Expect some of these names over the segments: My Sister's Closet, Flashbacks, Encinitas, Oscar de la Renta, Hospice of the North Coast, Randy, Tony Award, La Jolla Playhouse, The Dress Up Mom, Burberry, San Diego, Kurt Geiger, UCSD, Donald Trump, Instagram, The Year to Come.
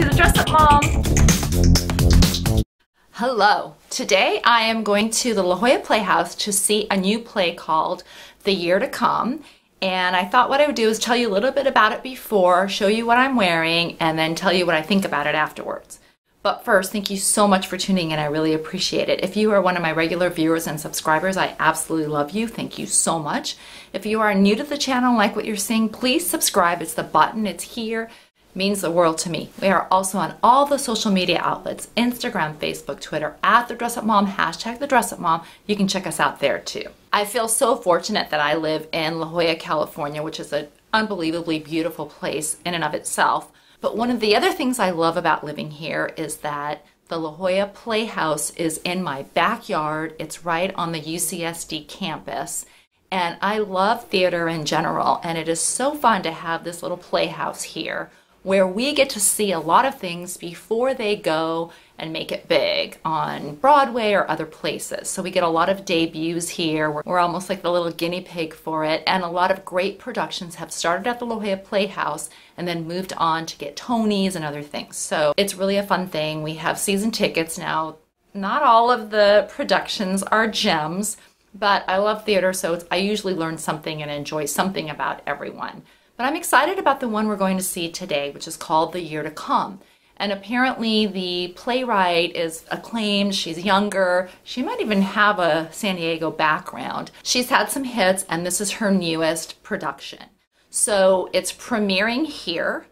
to The Dress Up Mom. Hello. Today I am going to the La Jolla Playhouse to see a new play called The Year to Come. And I thought what I would do is tell you a little bit about it before, show you what I'm wearing, and then tell you what I think about it afterwards. But first, thank you so much for tuning in. I really appreciate it. If you are one of my regular viewers and subscribers, I absolutely love you. Thank you so much. If you are new to the channel and like what you're seeing, please subscribe. It's the button. It's here. It means the world to me. We are also on all the social media outlets, Instagram, Facebook, Twitter, at The Dress Up Mom, hashtag The Dress Up Mom. You can check us out there too. I feel so fortunate that I live in La Jolla, California, which is an unbelievably beautiful place in and of itself. But one of the other things I love about living here is that the La Jolla Playhouse is in my backyard. It's right on the UCSD campus. And I love theater in general. And it is so fun to have this little playhouse here where we get to see a lot of things before they go and make it big on Broadway or other places. So we get a lot of debuts here. We're almost like the little guinea pig for it. And a lot of great productions have started at the La Jolla Playhouse and then moved on to get Tonys and other things. So it's really a fun thing. We have season tickets now. Not all of the productions are gems, but I love theater, so I usually learn something and enjoy something about everyone. But I'm excited about the one we're going to see today, which is called The Year to Come. And apparently the playwright is acclaimed, she's younger, she might even have a San Diego background. She's had some hits, and this is her newest production. So it's premiering here,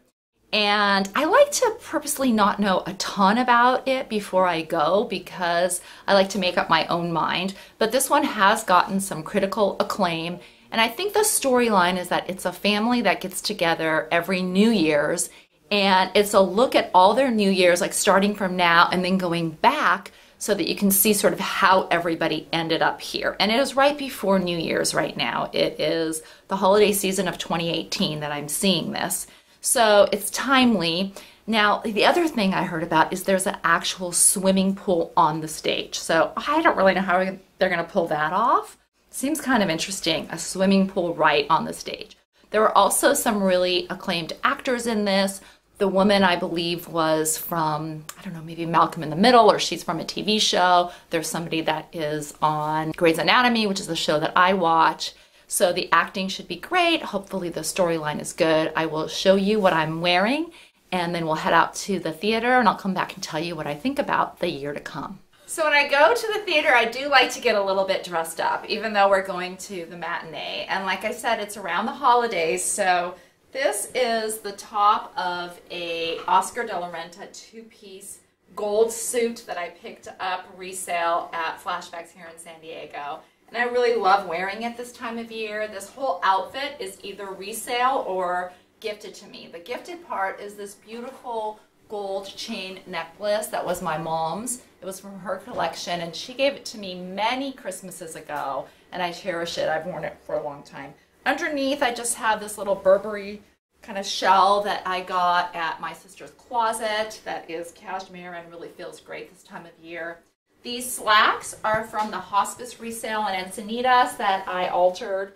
and I like to purposely not know a ton about it before I go because I like to make up my own mind. But this one has gotten some critical acclaim. And I think the storyline is that it's a family that gets together every New Year's, and it's a look at all their New Year's, like starting from now and then going back so that you can see sort of how everybody ended up here. And it is right before New Year's right now. It is the holiday season of 2018 that I'm seeing this. So it's timely. Now, the other thing I heard about is there's an actual swimming pool on the stage. So I don't really know how they're going to pull that off. Seems kind of interesting, a swimming pool right on the stage. There were also some really acclaimed actors in this. The woman, I believe, was from, I don't know, maybe Malcolm in the Middle, or she's from a TV show. There's somebody that is on Grey's Anatomy, which is the show that I watch. So the acting should be great. Hopefully the storyline is good. I will show you what I'm wearing, and then we'll head out to the theater, and I'll come back and tell you what I think about The Year to Come. So when I go to the theater, I do like to get a little bit dressed up, even though we're going to the matinee. And like I said, it's around the holidays, so this is the top of a Oscar de la Renta two-piece gold suit that I picked up resale at Flashbacks here in San Diego. And I really love wearing it this time of year. This whole outfit is either resale or gifted to me. The gifted part is this beautiful gold chain necklace that was my mom's. It was from her collection, and she gave it to me many Christmases ago, and I cherish it. I've worn it for a long time. Underneath, I just have this little Burberry kind of shell that I got at My Sister's Closet that is cashmere and really feels great this time of year. These slacks are from the hospice resale in Encinitas that I altered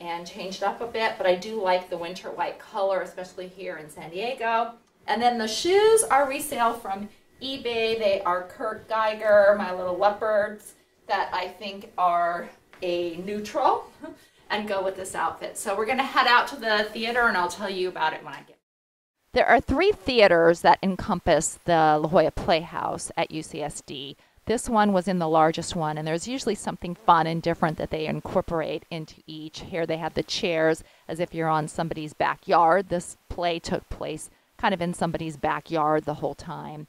and changed up a bit, but I do like the winter white color, especially here in San Diego. And then the shoes are resale from eBay. They are Kurt Geiger, my little leopards that I think are a neutral and go with this outfit. So we're going to head out to the theater, and I'll tell you about it when I get. There are three theaters that encompass the La Jolla Playhouse at UCSD. This one was in the largest one, and there's usually something fun and different that they incorporate into each. Here they have the chairs as if you're on somebody's backyard. This play took place kind of in somebody's backyard the whole time.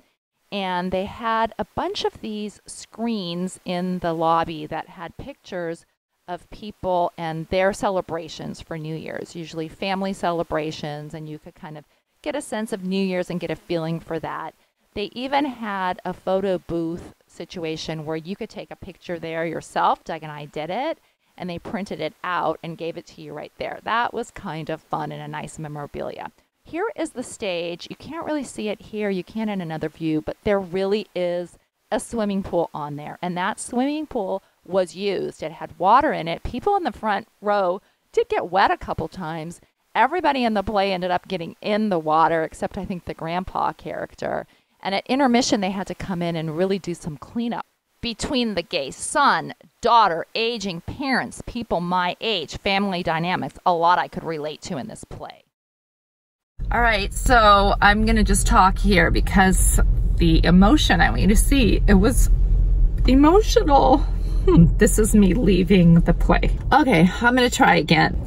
And they had a bunch of these screens in the lobby that had pictures of people and their celebrations for New Year's, usually family celebrations, and you could kind of get a sense of New Year's and get a feeling for that. They even had a photo booth situation where you could take a picture there yourself. Doug and I did it, and they printed it out and gave it to you right there. That was kind of fun and a nice memorabilia. Here is the stage. You can't really see it here. You can in another view, but there really is a swimming pool on there. And that swimming pool was used. It had water in it. People in the front row did get wet a couple times everybody in the play ended up getting in the water, except I think the grandpa character. And at intermission, they had to come in and really do some cleanup between the gay son, daughter, aging parents, people my age, family dynamics, a lot I could relate to in this play. All right, so I'm gonna just talk here because the emotion I want you to see, it was emotional. This is me leaving the play. Okay, I'm gonna try again.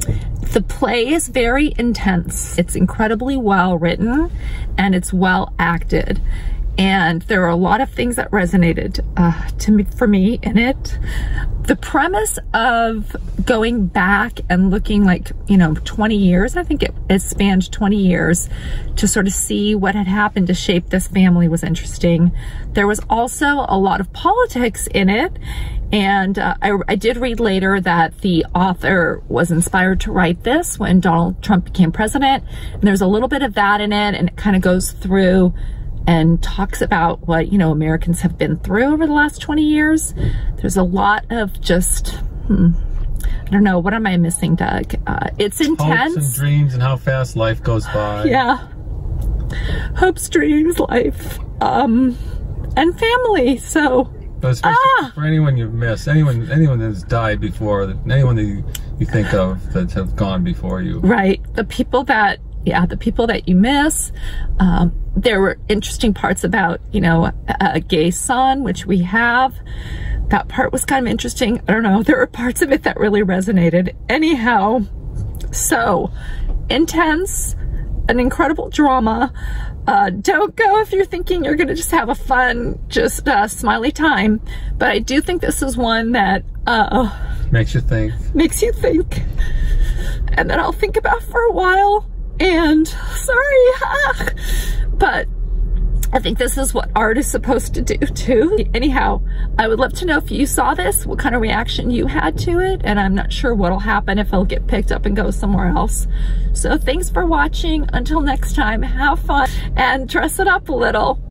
The play is very intense. It's incredibly well written and it's well acted. And there are a lot of things that resonated for me in it. The premise of going back and looking, like, you know, 20 years, I think it spanned 20 years to sort of see what had happened to shape this family was interesting. There was also a lot of politics in it. And I did read later that the author was inspired to write this when Donald Trump became president. And there's a little bit of that in it, and it kind of goes through and talks about what, you know, Americans have been through over the last 20 years. There's a lot of just, I don't know, what am I missing, Doug? It's intense. Hopes and dreams and how fast life goes by. Yeah. Hopes, dreams, life, and family, so. Especially for anyone you've missed, anyone that's died before, anyone that you think of that have gone before you. Right, the people that you miss. There were interesting parts about, you know, a gay son, which we have. That part was kind of interesting. I don't know, there were parts of it that really resonated. Anyhow, so intense, an incredible drama. Don't go if you're thinking you're gonna just have a fun, just smiley time. But I do think this is one that makes you think. Makes you think. And that I'll think about for a while. And sorry, but I think this is what art is supposed to do too. Anyhow, I would love to know if you saw this, what kind of reaction you had to it, and I'm not sure what'll happen, if it'll get picked up and go somewhere else. So thanks for watching. Until next time, have fun and dress it up a little.